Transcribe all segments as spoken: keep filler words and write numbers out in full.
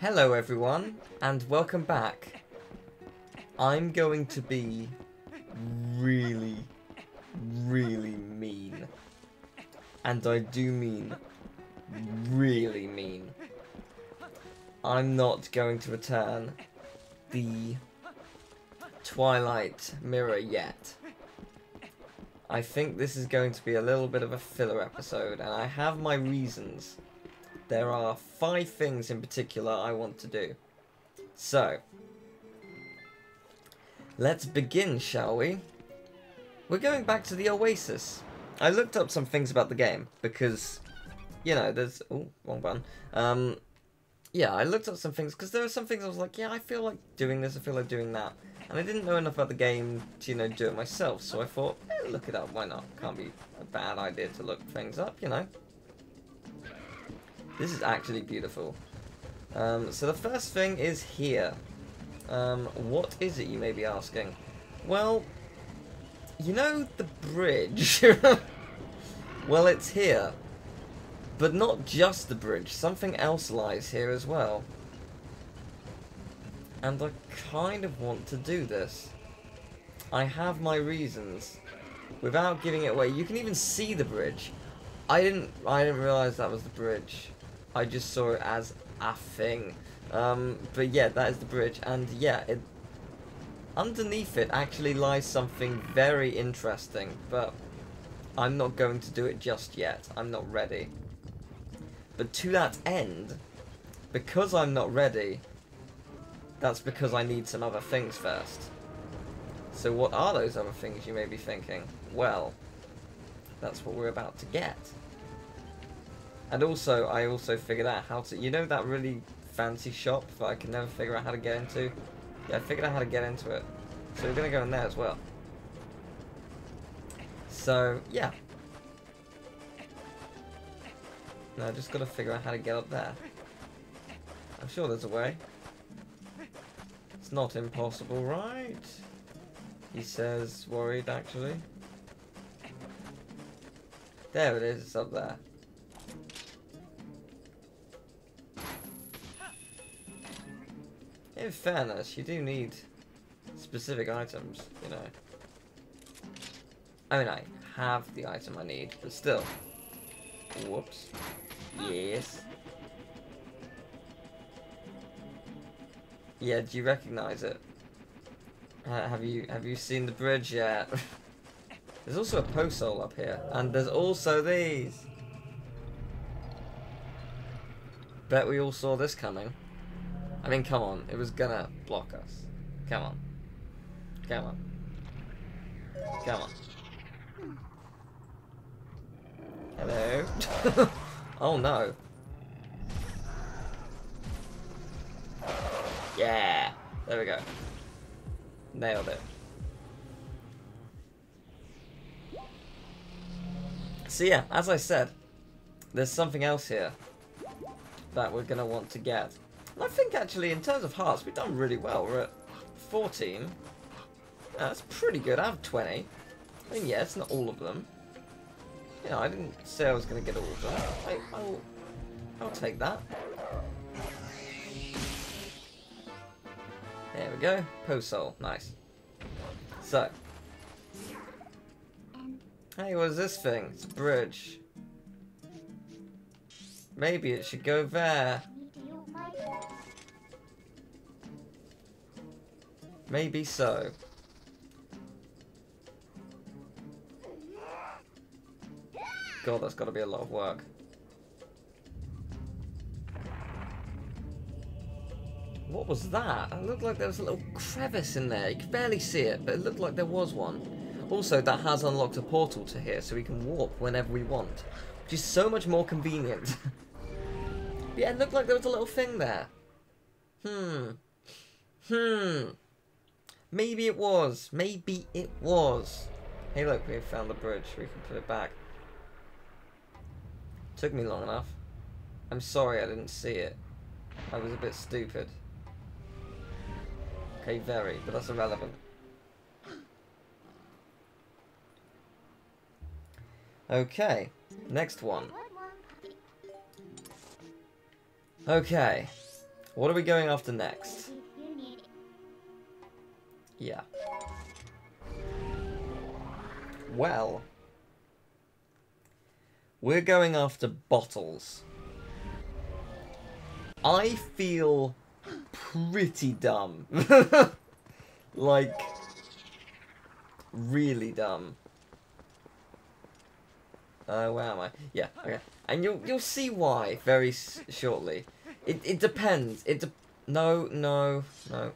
Hello everyone, and welcome back. I'm going to be really, really mean. And I do mean really mean. I'm not going to return the Twilight Mirror yet. I think this is going to be a little bit of a filler episode, and I have my reasons. There are five things in particular I want to do. So, let's begin, shall we? We're going back to the Oasis. I looked up some things about the game, because, you know, there's... Oh, wrong button. Um, yeah, I looked up some things, because there were some things I was like, yeah, I feel like doing this, I feel like doing that. And I didn't know enough about the game to, you know, do it myself, so I thought, eh, look it up, why not? Can't be a bad idea to look things up, you know. This is actually beautiful. Um, so the first thing is here. Um, what is it, you may be asking? Well, you know the bridge? Well, it's here. But not just the bridge, something else lies here as well. And I kind of want to do this. I have my reasons. Without giving it away, you can even see the bridge. I didn't, I didn't realise that was the bridge. I just saw it as a thing. Um, but yeah, that is the bridge. And yeah, it, underneath it actually lies something very interesting. But I'm not going to do it just yet. I'm not ready. But to that end, because I'm not ready, that's because I need some other things first. So what are those other things, you may be thinking? Well, that's what we're about to get. And also, I also figured out how to... You know that really fancy shop that I can never figure out how to get into? Yeah, I figured out how to get into it. So we're going to go in there as well. So, yeah. Now I just got to figure out how to get up there. I'm sure there's a way. It's not impossible, right? He says, worried, actually. There it is, it's up there. In fairness, you do need specific items, you know. I mean, I have the item I need, but still. Whoops. Yes. Yeah, do you recognize it? Uh, have you have you seen the bridge yet? There's also a Poe soul up here, and there's also these. Bet we all saw this coming. I mean, come on, it was gonna block us. Come on. Come on. Come on. Hello. Oh no. Yeah. There we go. Nailed it. So yeah, as I said, there's something else here that we're gonna want to get. And I think actually, in terms of hearts, we've done really well. We're at fourteen. Yeah, that's pretty good. I have twenty. I mean, yeah, it's not all of them. You know, I didn't say I was gonna get all of them. I, I'll, I'll take that. There we go. Poe soul. Nice. So. Hey, what is this thing? It's a bridge. Maybe it should go there. Maybe so. God, that's got to be a lot of work. What was that? It looked like there was a little crevice in there. You could barely see it, but it looked like there was one. Also, that has unlocked a portal to here, so we can warp whenever we want, which is so much more convenient. But yeah, it looked like there was a little thing there. Hmm. Hmm. Maybe it was. Maybe it was. Hey, look, we found the bridge. We can put it back. Took me long enough. I'm sorry I didn't see it. I was a bit stupid. Okay, very, but that's irrelevant. Okay, next one. Okay, What are we going after next? Yeah. Well. We're going after bottles. I feel pretty dumb. Like, really dumb. Uh, where am I? Yeah, okay. And you'll, you'll see why very s shortly. It, it depends. It de No, no, no.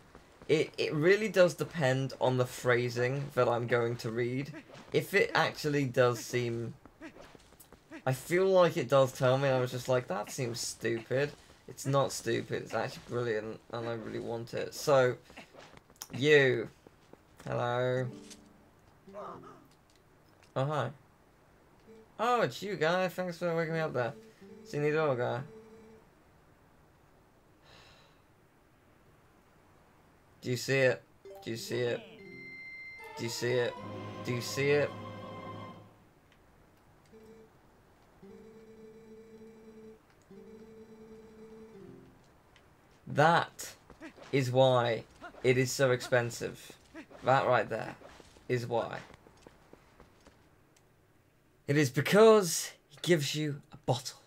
It, it really does depend on the phrasing that I'm going to read. If it actually does seem... I feel like it does tell me, I was just like, that seems stupid. It's not stupid, it's actually brilliant, and I really want it. So, you. Hello. Oh, hi. Oh, it's you, guy. Thanks for waking me up there. See you later, guy. Do you see it? Do you see it? Do you see it? Do you see it? That is why it is so expensive. That right there is why. It is because he gives you a bottle.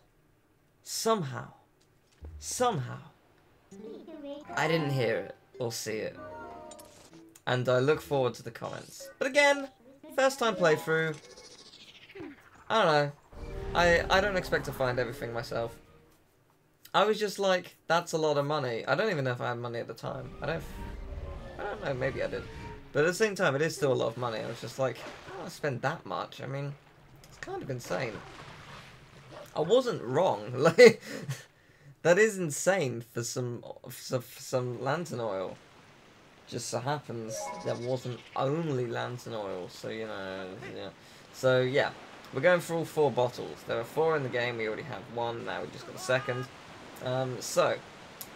Somehow. Somehow. I didn't hear it or see it. And I look forward to the comments. But again, first time playthrough. I don't know. I, I don't expect to find everything myself. I was just like, that's a lot of money. I don't even know if I had money at the time. I don't I don't know, maybe I did. But at the same time, it is still a lot of money. I was just like, I don't spend that much. I mean, it's kind of insane. I wasn't wrong. Like, that is insane for some, for some lantern oil. Just so happens there wasn't only lantern oil, so you know, yeah. So yeah, we're going for all four bottles. There are four in the game, we already have one, now we just got a second. Um, so,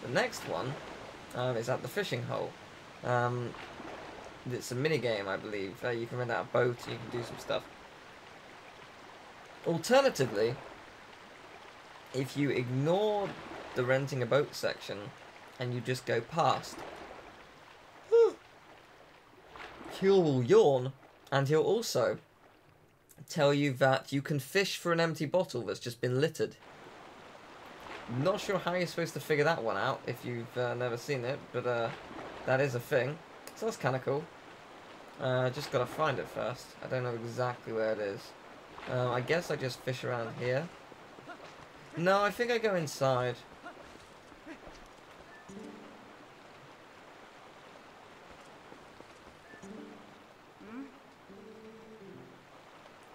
the next one um, is at the fishing hole. Um, it's a mini-game, I believe. Uh, you can rent out a boat, you can do some stuff. Alternatively, if you ignore the renting a boat section and you just go past, Huel will yawn, and he'll also tell you that you can fish for an empty bottle that's just been littered. Not sure how you're supposed to figure that one out if you've uh, never seen it, but uh, that is a thing. So that's kind of cool. Uh, just gotta find it first. I don't know exactly where it is. Uh, I guess I just fish around here. No, I think I go inside.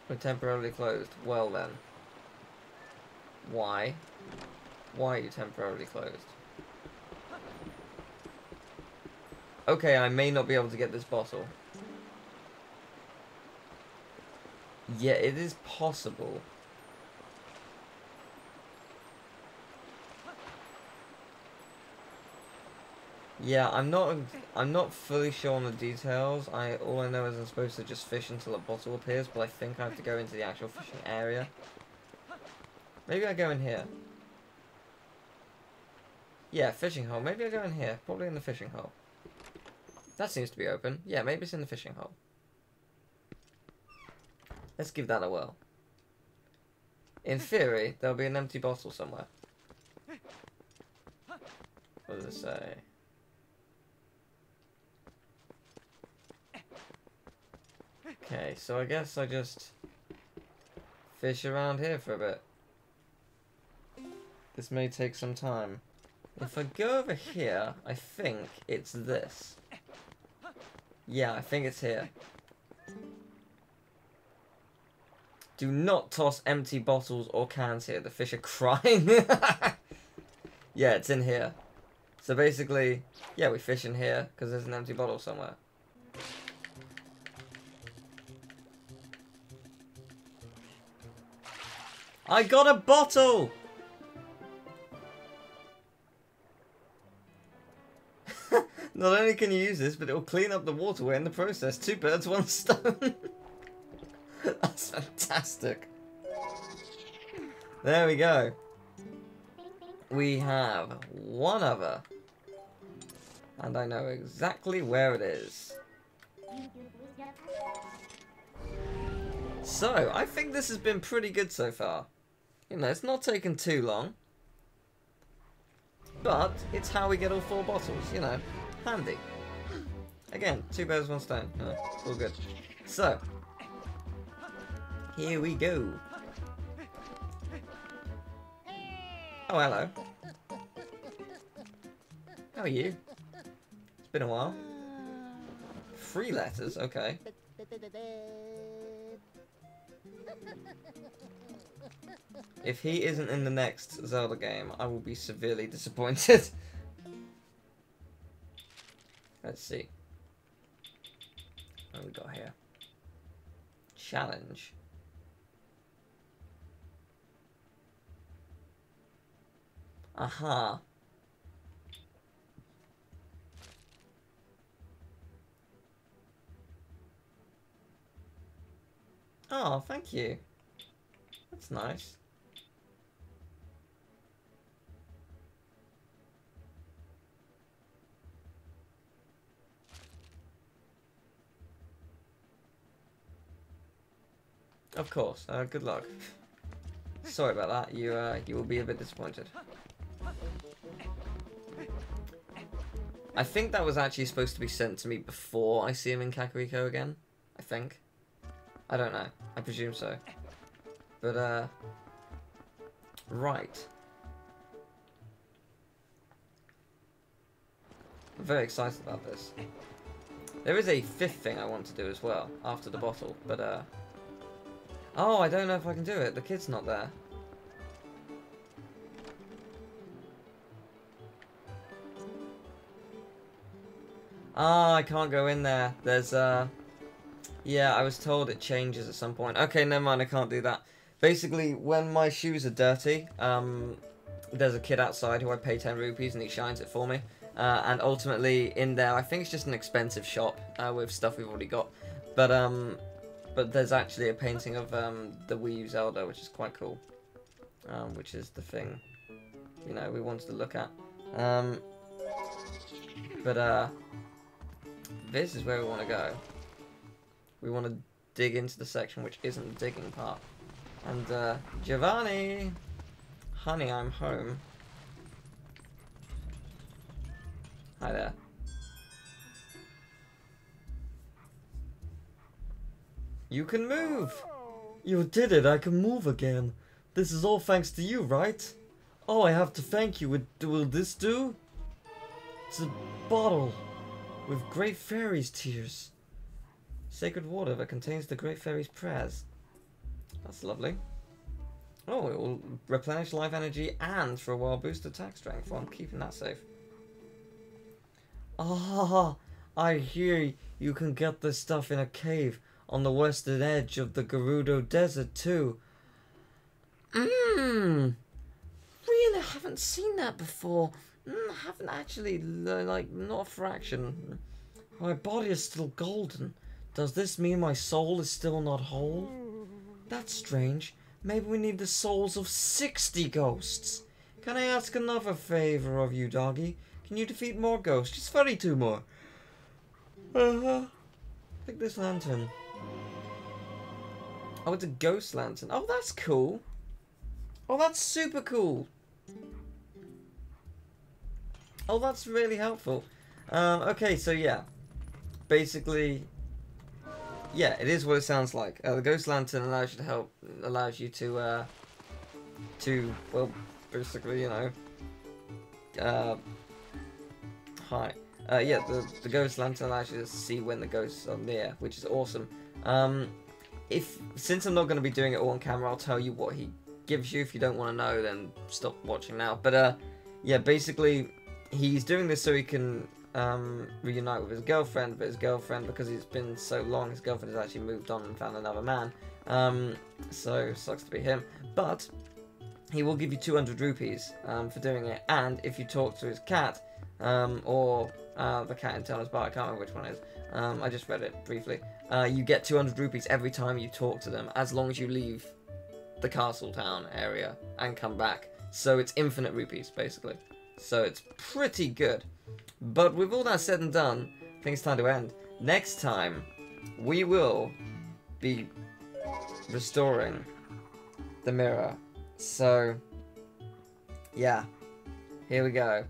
We're temporarily closed. Well then. Why? Why are you temporarily closed? Okay, I may not be able to get this bottle. Yeah, it is possible. Yeah, I'm not I'm not fully sure on the details. I all I know is I'm supposed to just fish until a bottle appears, but I think I have to go into the actual fishing area. Maybe I go in here. Yeah, fishing hole. Maybe I go in here. Probably in the fishing hole. That seems to be open. Yeah, maybe it's in the fishing hole. Let's give that a whirl. In theory, there'll be an empty bottle somewhere. What does it say? Okay, so I guess I just fish around here for a bit. This may take some time. If I go over here, I think it's this. Yeah, I think it's here. Do not toss empty bottles or cans here. The fish are crying. Yeah, it's in here. So basically, yeah, we fish in here because there's an empty bottle somewhere. I got a bottle! Not only can you use this, but it will clean up the waterway in the process. Two birds, one stone. That's fantastic. There we go. we have one other. And I know exactly where it is. So, I think this has been pretty good so far. You know, it's not taken too long. But, it's how we get all four bottles, you know. Handy. Again, two birds, one stone. Uh, all good. So, here we go. Oh, hello. How are you? It's been a while. Three letters, okay. If he isn't in the next Zelda game, I will be severely disappointed. Let's see. What have we got here? Challenge. Aha. Oh, thank you. That's nice. Of course. Uh, good luck. Sorry about that. You uh, you will be a bit disappointed. I think that was actually supposed to be sent to me before I see him in Kakariko again. I think. I don't know. I presume so. But, uh... right. I'm very excited about this. There is a fifth thing I want to do as well, after the bottle, but, uh... oh, I don't know if I can do it. The kid's not there. Ah, oh, I can't go in there. There's, uh... yeah, I was told it changes at some point. Okay, never mind, I can't do that. Basically, when my shoes are dirty, um, there's a kid outside who I pay ten rupees and he shines it for me. Uh, and ultimately, in there, I think it's just an expensive shop uh, with stuff we've already got. But, um... But there's actually a painting of um, the Wii U Zelda, which is quite cool. Um, which is the thing, you know, we wanted to look at. Um, but uh, this is where we want to go. We want to dig into the section which isn't the digging part. And uh, Giovanni! Honey, I'm home. Hi there. You can move! You did it, I can move again. This is all thanks to you, right? Oh, I have to thank you. Would, will this do? It's a bottle with Great Fairy's tears. Sacred water that contains the Great Fairy's prayers. That's lovely. Oh, it will replenish life energy and for a while boost attack strength. Well, I'm keeping that safe. Ah, I hear you can get this stuff in a cave on the western edge of the Gerudo Desert too. Mmm. Really haven't seen that before. Mm, haven't actually, like, not a fraction. My body is still golden. Does this mean my soul is still not whole? That's strange. Maybe we need the souls of sixty ghosts. Can I ask another favor of you, doggy? Can you defeat more ghosts? Just thirty-two more. Uh-huh. Pick this lantern. Oh, it's a ghost lantern. Oh, that's cool. Oh, that's super cool. Oh, that's really helpful. Um, okay, so yeah. Basically, yeah, it is what it sounds like. Uh, the ghost lantern allows you to help, allows you to, uh, to, well, basically, you know, uh, hi. Uh, yeah, the, the ghost lantern allows you to see when the ghosts are near, which is awesome. Um... If, since I'm not going to be doing it all on camera, I'll tell you what he gives you. If you don't want to know, then stop watching now. But, uh, yeah, basically, he's doing this so he can um, reunite with his girlfriend. But his girlfriend, because it's been so long, his girlfriend has actually moved on and found another man. Um, so, sucks to be him. But, he will give you two hundred rupees um, for doing it. And if you talk to his cat, um, or uh, the cat in Tellers Bar, I can't remember which one it is. Um, I just read it briefly. Uh, you get two hundred rupees every time you talk to them, as long as you leave the castle town area and come back. So it's infinite rupees, basically. So it's pretty good. But with all that said and done, I think it's time to end. Next time, we will be restoring the mirror. So, yeah. Here we go.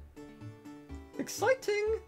Exciting!